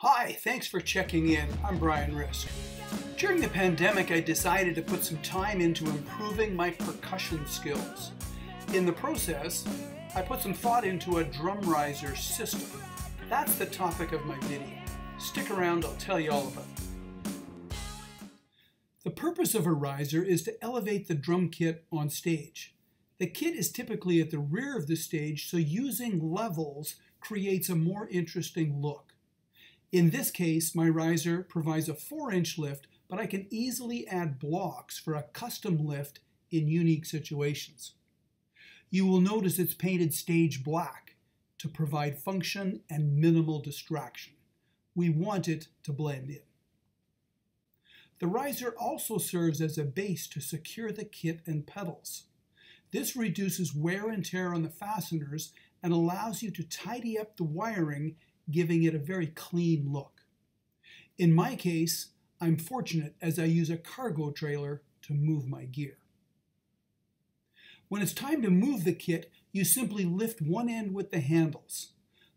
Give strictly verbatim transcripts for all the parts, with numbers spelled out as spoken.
Hi, thanks for checking in. I'm Brian Risk. During the pandemic, I decided to put some time into improving my percussion skills. In the process, I put some thought into a drum riser system. That's the topic of my video. Stick around, I'll tell you all about it. The purpose of a riser is to elevate the drum kit on stage. The kit is typically at the rear of the stage, so using levels creates a more interesting look. In this case, my riser provides a four inch lift, but I can easily add blocks for a custom lift in unique situations. You will notice it's painted stage black to provide function and minimal distraction. We want it to blend in. The riser also serves as a base to secure the kit and pedals. This reduces wear and tear on the fasteners and allows you to tidy up the wiring, giving it a very clean look. In my case, I'm fortunate as I use a cargo trailer to move my gear. When it's time to move the kit, you simply lift one end with the handles.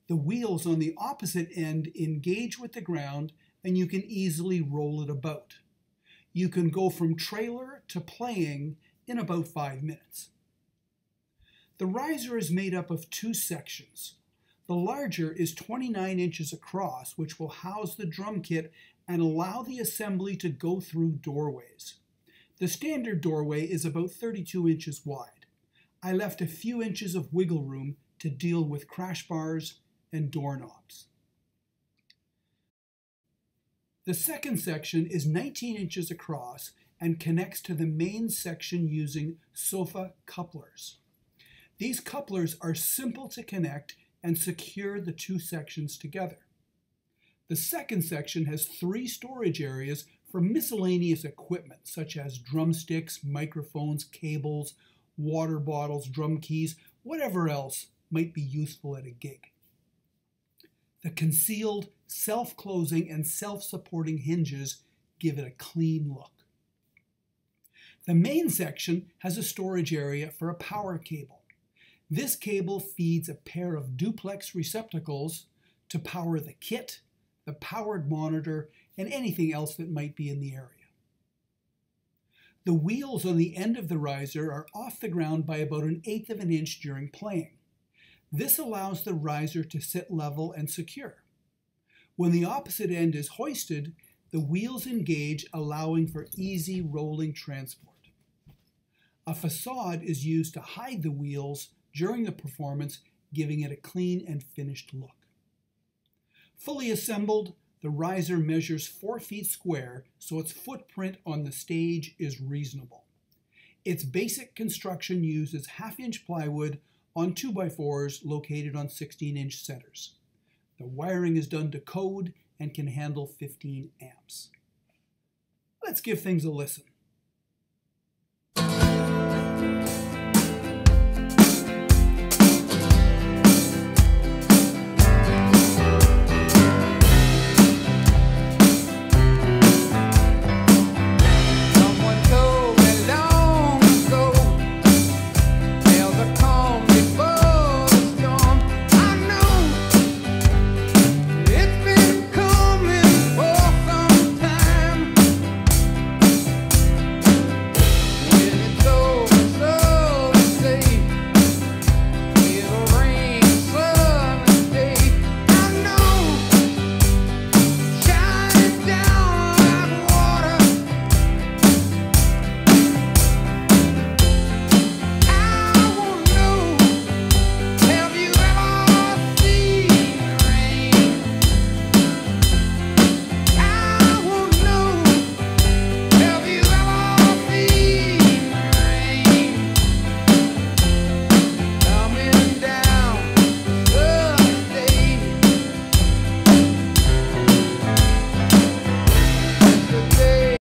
The wheels on the opposite end engage with the ground and you can easily roll it about. You can go from trailer to playing in about five minutes. The riser is made up of two sections. The larger is twenty-nine inches across, which will house the drum kit and allow the assembly to go through doorways. The standard doorway is about thirty-two inches wide. I left a few inches of wiggle room to deal with crash bars and doorknobs. The second section is nineteen inches across and connects to the main section using sofa couplers. These couplers are simple to connect and secure the two sections together. The second section has three storage areas for miscellaneous equipment such as drumsticks, microphones, cables, water bottles, drum keys, whatever else might be useful at a gig. The concealed, self-closing and self-supporting hinges give it a clean look. The main section has a storage area for a power cable. This cable feeds a pair of duplex receptacles to power the kit, the powered monitor, and anything else that might be in the area. The wheels on the end of the riser are off the ground by about an eighth of an inch during playing. This allows the riser to sit level and secure. When the opposite end is hoisted, the wheels engage, allowing for easy rolling transport. A facade is used to hide the wheels during the performance, giving it a clean and finished look. Fully assembled, the riser measures four feet square, so its footprint on the stage is reasonable. Its basic construction uses half inch plywood on two by fours located on sixteen inch centers. The wiring is done to code and can handle fifteen amps. Let's give things a listen.